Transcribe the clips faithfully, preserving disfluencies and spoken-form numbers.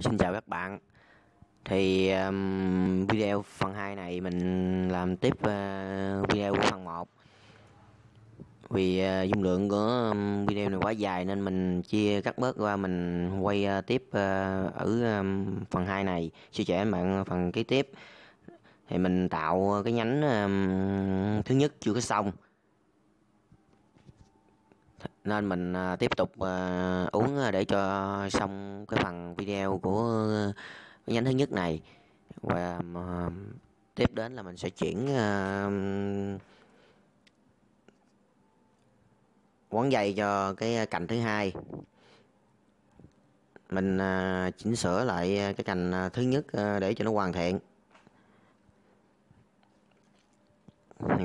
Xin chào các bạn. Thì um, video phần hai này mình làm tiếp uh, video của phần một. Vì uh, dung lượng của um, video này quá dài nên mình chia cắt bớt qua, mình quay uh, tiếp uh, ở um, phần hai này, chia sẻ với bạn phần kế tiếp. Thì mình tạo cái nhánh um, thứ nhất chưa có xong. Nên mình tiếp tục uh, uống để cho xong cái phần video của uh, cái nhánh thứ nhất này. Và uh, tiếp đến là mình sẽ chuyển uh, quấn dây cho cái cành thứ hai. Mình uh, chỉnh sửa lại cái cành thứ nhất uh, để cho nó hoàn thiện.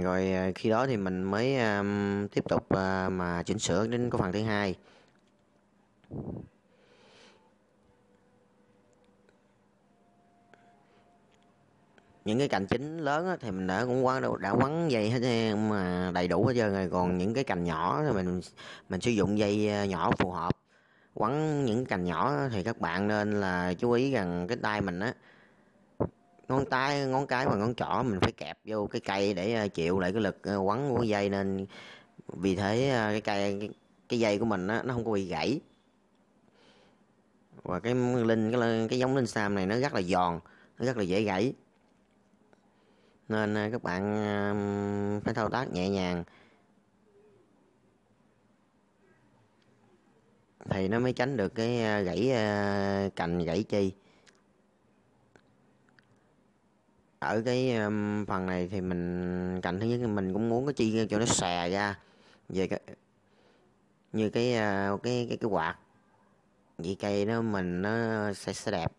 Rồi khi đó thì mình mới um, tiếp tục uh, mà chỉnh sửa đến cái phần thứ hai. Những cái cành chính lớn á, thì mình đã cũng quá đã quấn dây hết mà đầy đủ hết trơn rồi. Còn những cái cành nhỏ thì mình mình sử dụng dây nhỏ phù hợp. Quấn những cành nhỏ thì các bạn nên là chú ý rằng cái tay mình á, ngón tay, ngón cái và ngón trỏ mình phải kẹp vô cái cây để chịu lại cái lực quấn của dây, nên vì thế cái cây cái, cái dây của mình á, nó không có bị gãy. Và cái linh cái, cái giống linh sam này nó rất là giòn, nó rất là dễ gãy, nên các bạn phải thao tác nhẹ nhàng thì nó mới tránh được cái gãy cành, gãy chi. Ở cái um, phần này thì mình cạnh thứ nhất mình cũng muốn cái chi cho nó xè ra về cái, như cái uh, cái cái cái quạt vậy, cây nó mình nó sẽ sẽ đẹp.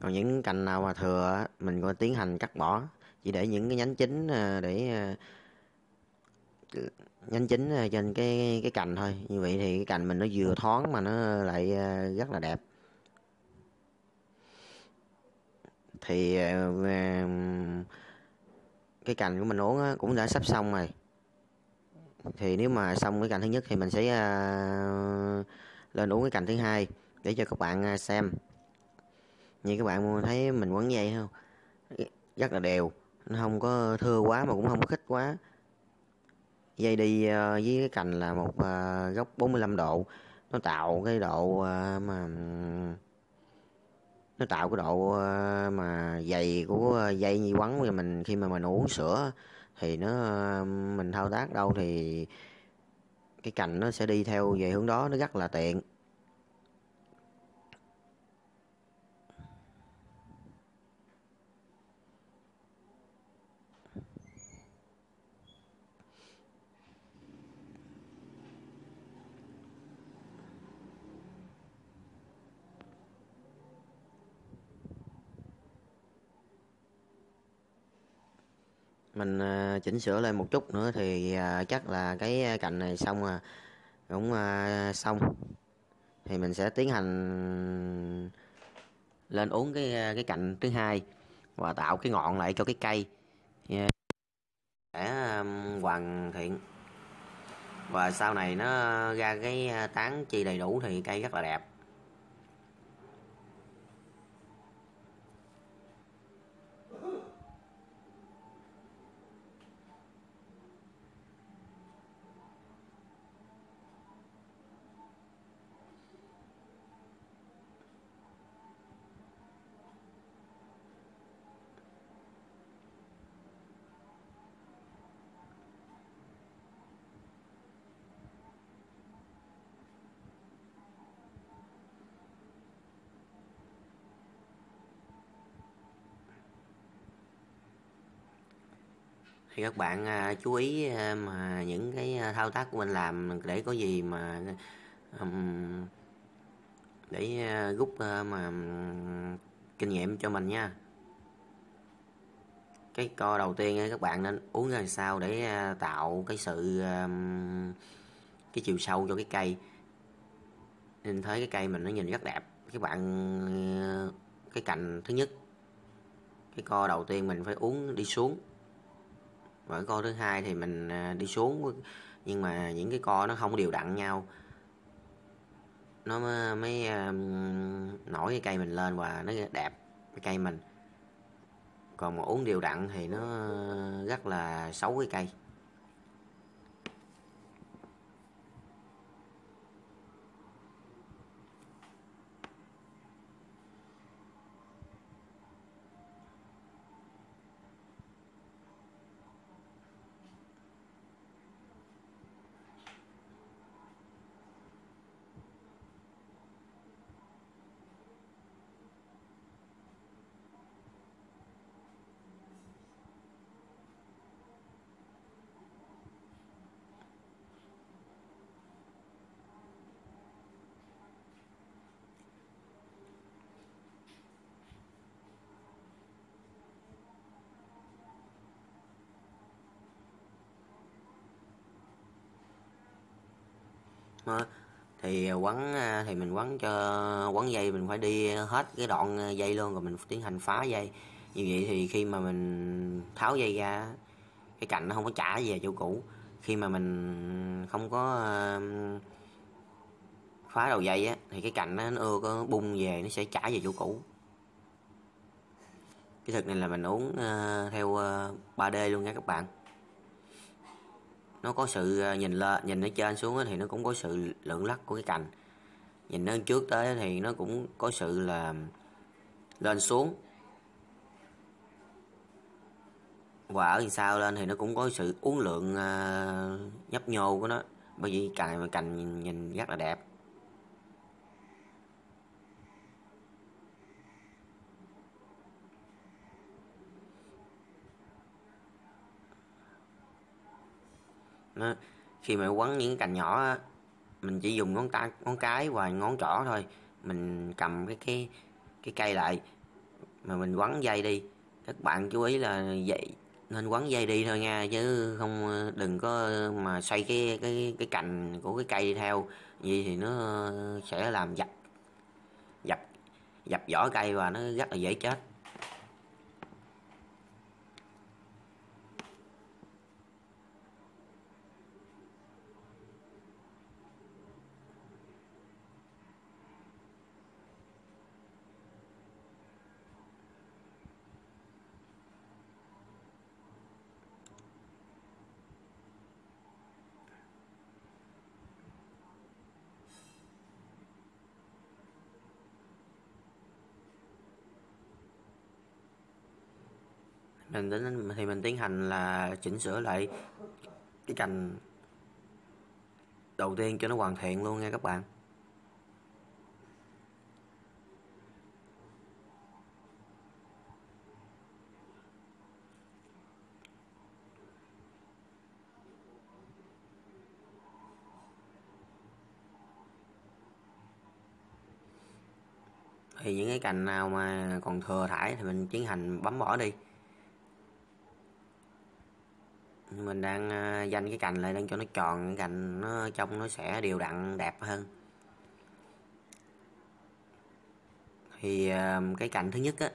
Còn những cành nào mà thừa mình còn tiến hành cắt bỏ, chỉ để những cái nhánh chính uh, để uh, nhánh chính uh, trên cái cái cành thôi. Như vậy thì cái cành mình nó vừa thoáng mà nó lại uh, rất là đẹp. Thì cái cành của mình uống cũng đã sắp xong rồi. Thì nếu mà xong cái cành thứ nhất thì mình sẽ lên uống cái cành thứ hai để cho các bạn xem. Như các bạn thấy mình quấn dây không, rất là đều, nó không có thưa quá mà cũng không có khít quá. Dây đi với cái cành là một góc bốn mươi lăm độ, nó tạo cái độ mà nó tạo cái độ mà dày của dây như quấn. Thì mình khi mà mình uống sữa thì nó mình thao tác đâu thì cái cành nó sẽ đi theo về hướng đó, nó rất là tiện. Mình chỉnh sửa lên một chút nữa thì chắc là cái cành này xong à, cũng xong. Thì mình sẽ tiến hành lên uốn cái cái cành thứ hai và tạo cái ngọn lại cho cái cây để hoàn thiện. Và sau này nó ra cái tán chi đầy đủ thì cây rất là đẹp. Thì các bạn à, chú ý à, mà những cái thao tác của mình làm để có gì mà um, để uh, rút uh, mà um, kinh nghiệm cho mình nha. Cái co đầu tiên các bạn nên uống ra sao để uh, tạo cái sự um, cái chiều sâu cho cái cây, nên thấy cái cây mình nó nhìn rất đẹp. Các bạn uh, cái cành thứ nhất, cái co đầu tiên mình phải uống đi xuống. Và cái co thứ hai thì mình đi xuống, nhưng mà những cái co nó không đều đặn nhau nó mới uh, nổi cái cây mình lên và nó đẹp cái cây mình. Còn mà uống điều đặn thì nó rất là xấu cái cây. Thì quấn thì mình quấn cho quấn dây mình phải đi hết cái đoạn dây luôn rồi mình tiến hành phá dây. Như vậy thì khi mà mình tháo dây ra cái cạnh nó không có trả về chỗ cũ. Khi mà mình không có phá đầu dây á thì cái cạnh nó ưa có bung về, nó sẽ trả về chỗ cũ. Cái thực này là mình uống theo ba D luôn nha các bạn. Nó có sự nhìn lên, nhìn ở trên xuống thì nó cũng có sự lượn lắc của cái cành. Nhìn nó trước tới thì nó cũng có sự là lên xuống. Và ở sau lên thì nó cũng có sự uốn lượn nhấp nhô của nó. Bởi vì cành mà cành nhìn, nhìn rất là đẹp. Đó. Khi mà quấn những cành nhỏ mình chỉ dùng ngón tay, ngón cái và ngón trỏ thôi, mình cầm cái cái cái cây lại mà mình quấn dây đi. Các bạn chú ý là vậy, nên quấn dây đi thôi nha, chứ không đừng có mà xoay cái cái cái cành của cái cây đi theo, vậy thì nó sẽ làm dập dập dập vỏ cây và nó rất là dễ chết. Mình đến thì mình tiến hành là chỉnh sửa lại cái cành đầu tiên cho nó hoàn thiện luôn nha các bạn. Thì những cái cành nào mà còn thừa thải thì mình tiến hành bấm bỏ đi. Mình đang danh cái cành lại, đang cho nó tròn, cái cành nó trong nó sẽ đều đặn đẹp hơn. Thì cái cành thứ nhất á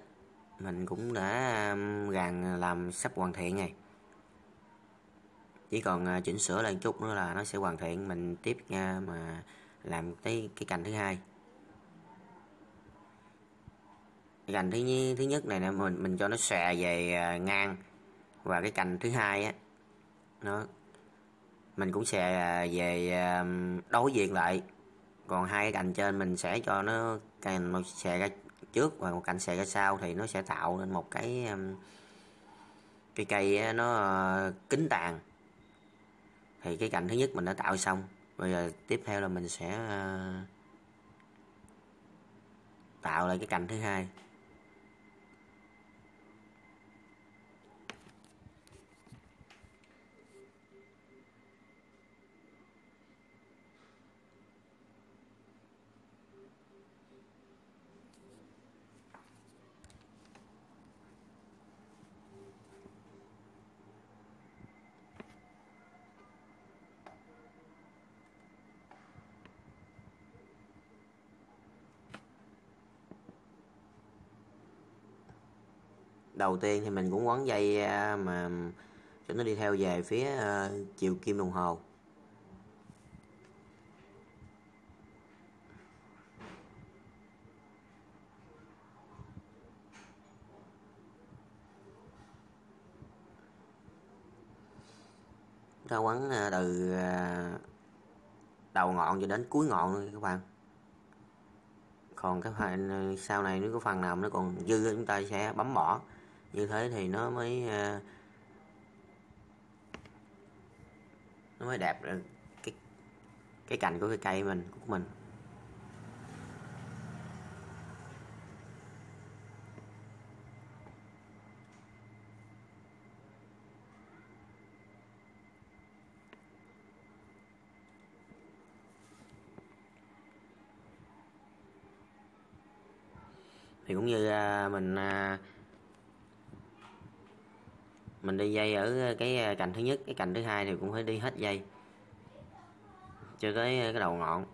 mình cũng đã gàn làm sắp hoàn thiện này, chỉ còn chỉnh sửa lại chút nữa là nó sẽ hoàn thiện. Mình tiếp nha, mà làm tới cái cành thứ hai. Cái cành thứ thứ nhất này nè, mình mình cho nó xòe về ngang, và cái cành thứ hai á nó mình cũng sẽ về đối diện lại. Còn hai cái cành trên mình sẽ cho nó cành một xè ra trước và một cành xè ra sau, thì nó sẽ tạo nên một cái cái cây nó kín tàn. Thì cái cành thứ nhất mình đã tạo xong, bây giờ tiếp theo là mình sẽ tạo lại cái cành thứ hai. Đầu tiên thì mình cũng quấn dây mà cho nó đi theo về phía chiều kim đồng hồ. chúng ta quấn từ đầu ngọn cho đến cuối ngọn luôn các bạn. Còn cái phần sau này nếu có phần nào nó còn dư chúng ta sẽ bấm bỏ, như thế thì nó mới nó mới đẹp được cái cái cành của cái cây mình của mình. Thì cũng như mình mình đi dây ở cái cành thứ nhất, cái cành thứ hai thì cũng phải đi hết dây cho tới cái đầu ngọn.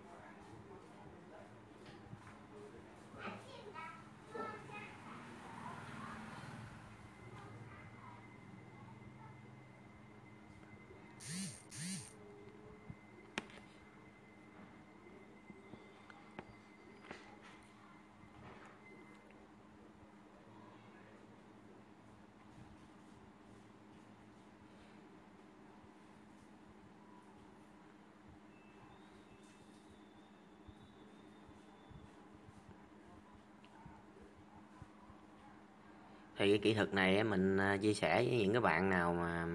Thì cái kỹ thuật này mình chia sẻ với những cái bạn nào mà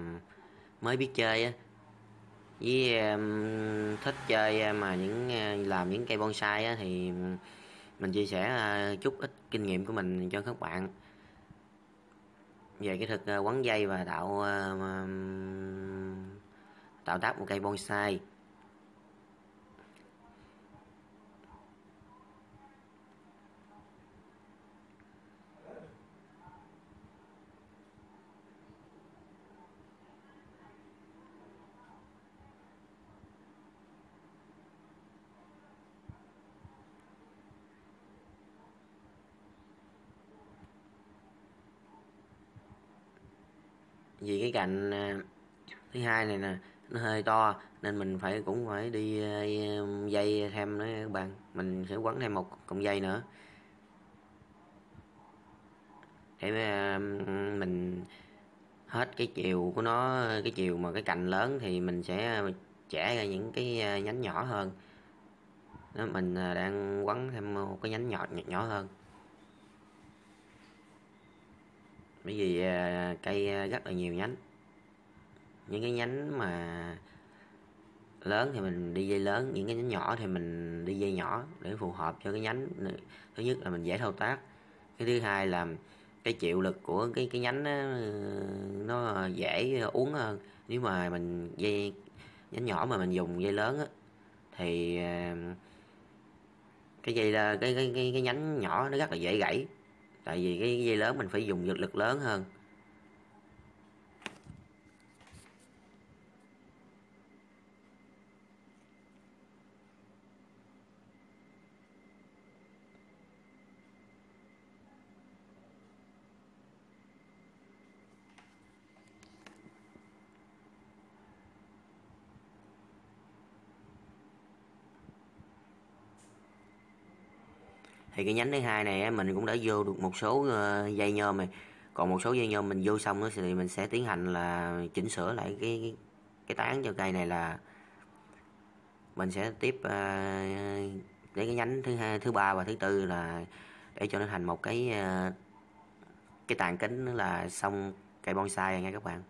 mới biết chơi, với thích chơi mà những làm những cây bonsai, thì mình chia sẻ chút ít kinh nghiệm của mình cho các bạn về kỹ thuật quấn dây và tạo tạo tác một cây bonsai. Vì cái cạnh thứ hai này nè nó hơi to nên mình phải cũng phải đi dây thêm nữa các bạn, mình sẽ quấn thêm một cọng dây nữa để mình hết cái chiều của nó. Cái chiều mà cái cành lớn thì mình sẽ chẻ ra những cái nhánh nhỏ hơn đó, mình đang quấn thêm một cái nhánh nhỏ nhỏ hơn. Bởi vì cây rất là nhiều nhánh, những cái nhánh mà lớn thì mình đi dây lớn, những cái nhánh nhỏ thì mình đi dây nhỏ để phù hợp cho cái nhánh. Thứ nhất là mình dễ thao tác, cái thứ hai là cái chịu lực của cái cái nhánh đó, nó dễ uốn hơn. Nếu mà mình dây nhánh nhỏ mà mình dùng dây lớn đó, thì cái dây là cái cái cái, cái nhánh nhỏ nó rất là dễ gãy. Tại vì cái dây lớn mình phải dùng lực lực lớn hơn. Thì cái nhánh thứ hai này mình cũng đã vô được một số dây nhôm này, còn một số dây nhôm mình vô xong nữa thì mình sẽ tiến hành là chỉnh sửa lại cái cái tán cho cây này, là mình sẽ tiếp để cái nhánh thứ hai, thứ ba và thứ tư là để cho nó thành một cái cái tàn kính, nữa là xong cây bonsai rồi nha các bạn.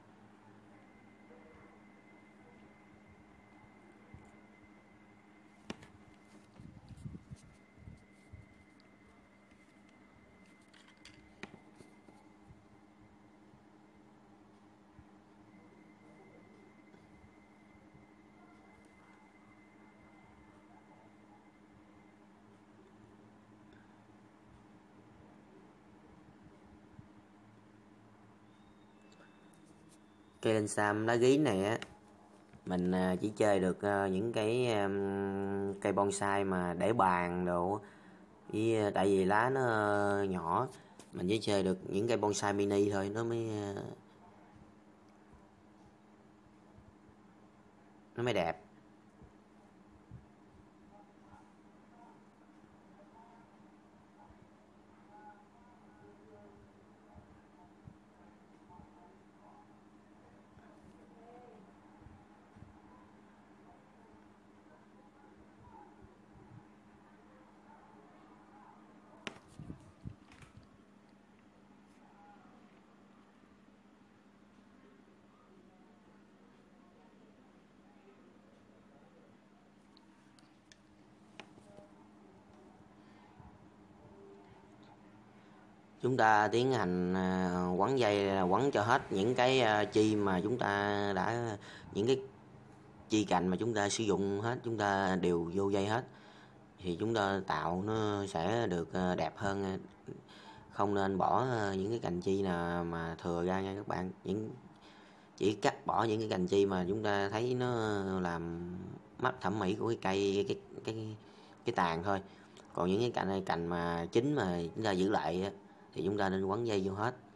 Cây linh sam lá gí này á, mình chỉ chơi được những cái cây bonsai mà để bàn đồ, với tại vì lá nó nhỏ mình chỉ chơi được những cây bonsai mini thôi, nó mới nó mới đẹp. Chúng ta tiến hành quấn dây, quấn cho hết những cái chi mà chúng ta đã, những cái chi cành mà chúng ta sử dụng hết, chúng ta đều vô dây hết thì chúng ta tạo nó sẽ được đẹp hơn. Không nên bỏ những cái cành chi nào mà thừa ra nha các bạn, những chỉ cắt bỏ những cái cành chi mà chúng ta thấy nó làm mắt thẩm mỹ của cái cây, cái cái cái, cái tàn thôi. Còn những cái cành cành mà chính mà chúng ta giữ lại thì chúng ta nên quấn dây vô hết.